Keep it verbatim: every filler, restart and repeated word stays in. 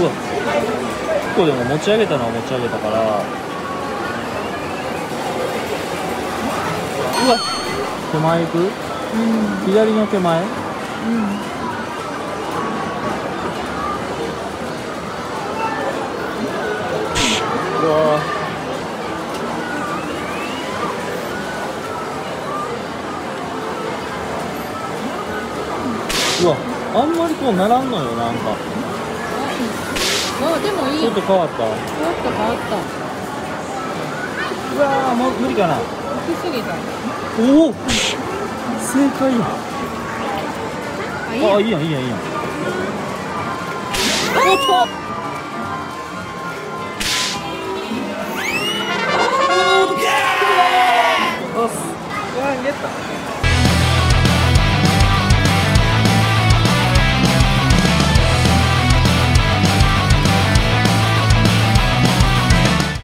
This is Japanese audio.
うわ、結構でも持ち上げたのは持ち上げたから、うわ手前行く、うん、左の手前、うんうわあんまりこうならんのよ、なんか。あ、でもいい。ちょっと変わった。ちょっと変わった。うわー、もう無理かな。大きすぎた。おお。正解や。あ、いいやん、いいやん、いいやん。おっと。ゲット。